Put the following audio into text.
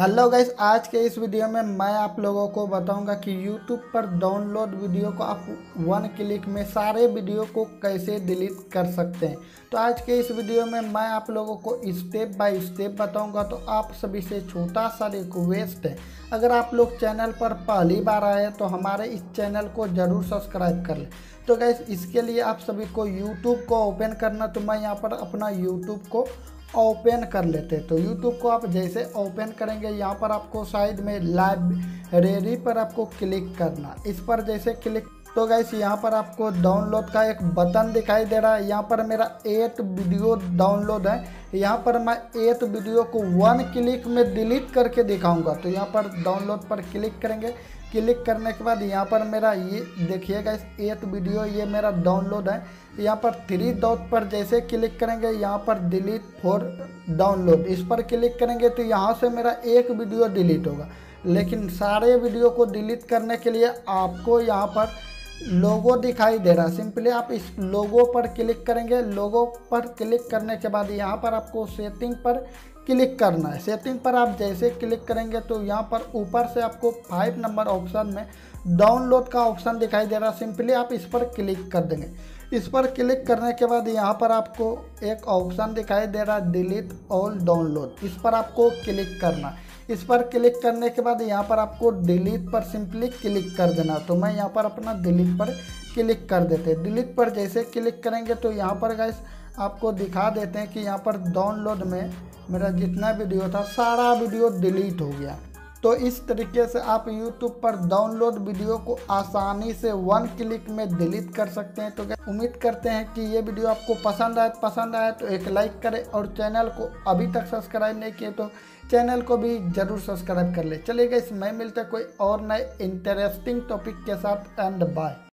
Hello guys, आज के इस वीडियो में मैं आप लोगों को बताऊंगा कि YouTube पर डाउनलोड वीडियो को आप 1 क्लिक में सारे वीडियो को कैसे डिलीट कर सकते हैं। तो आज के इस वीडियो में मैं आप लोगों को स्टेप बाय स्टेप बताऊंगा। तो आप सभी से छोटा सा रिक्वेस्ट है, अगर आप लोग चैनल पर पहली बार आए तो हमारे इस चैनल को ज़रूर सब्सक्राइब कर लें। तो गाइस, इसके लिए आप सभी को यूट्यूब को ओपन करना। तो मैं यहाँ पर अपना यूट्यूब को ओपन कर लेते हैं। तो YouTube को आप जैसे ओपन करेंगे, यहाँ पर आपको साइड में लाइब्रेरी पर आपको क्लिक करना। इस पर जैसे क्लिक, तो गाइस यहाँ पर आपको डाउनलोड का एक बटन दिखाई दे रहा है। यहाँ पर मेरा 8 वीडियो डाउनलोड है। यहाँ पर मैं 8 वीडियो को 1 क्लिक में डिलीट करके दिखाऊंगा। तो यहाँ पर डाउनलोड पर क्लिक करेंगे। क्लिक करने के बाद यहाँ पर मेरा ये देखिएगा, इस 8 वीडियो ये मेरा डाउनलोड है। यहाँ पर 3 डॉट पर जैसे क्लिक करेंगे, यहाँ पर डिलीट फॉर डाउनलोड इस पर क्लिक करेंगे तो यहाँ से मेरा 1 वीडियो डिलीट होगा। लेकिन सारे वीडियो को डिलीट करने के लिए आपको यहाँ पर लोगो दिखाई दे रहा, सिंपली आप इस लोगो पर क्लिक करेंगे। लोगो पर क्लिक करने के बाद यहाँ पर आपको सेटिंग पर क्लिक करना है। सेटिंग पर आप जैसे क्लिक करेंगे तो यहाँ पर ऊपर से आपको 5 नंबर ऑप्शन में डाउनलोड का ऑप्शन दिखाई दे रहा, सिंपली आप इस पर क्लिक कर देंगे। इस पर क्लिक करने के बाद यहाँ पर आपको एक ऑप्शन दिखाई दे रहा, डिलीट ऑल डाउनलोड, इस पर आपको क्लिक करना। इस पर क्लिक करने के बाद यहाँ पर आपको डिलीट पर सिंपली क्लिक कर देना। तो मैं यहाँ पर अपना डिलीट पर क्लिक कर देते हैं। डिलीट पर जैसे क्लिक करेंगे तो यहाँ पर गाइस आपको दिखा देते हैं कि यहाँ पर डाउनलोड में मेरा जितना वीडियो था सारा वीडियो डिलीट हो गया। तो इस तरीके से आप YouTube पर डाउनलोड वीडियो को आसानी से 1 क्लिक में डिलीट कर सकते हैं। तो उम्मीद करते हैं कि ये वीडियो आपको पसंद आए तो एक लाइक करें, और चैनल को अभी तक सब्सक्राइब नहीं किए तो चैनल को भी ज़रूर सब्सक्राइब कर लें। चलिए गाइस, मैं मिलता कोई और नए इंटरेस्टिंग टॉपिक के साथ। And bye.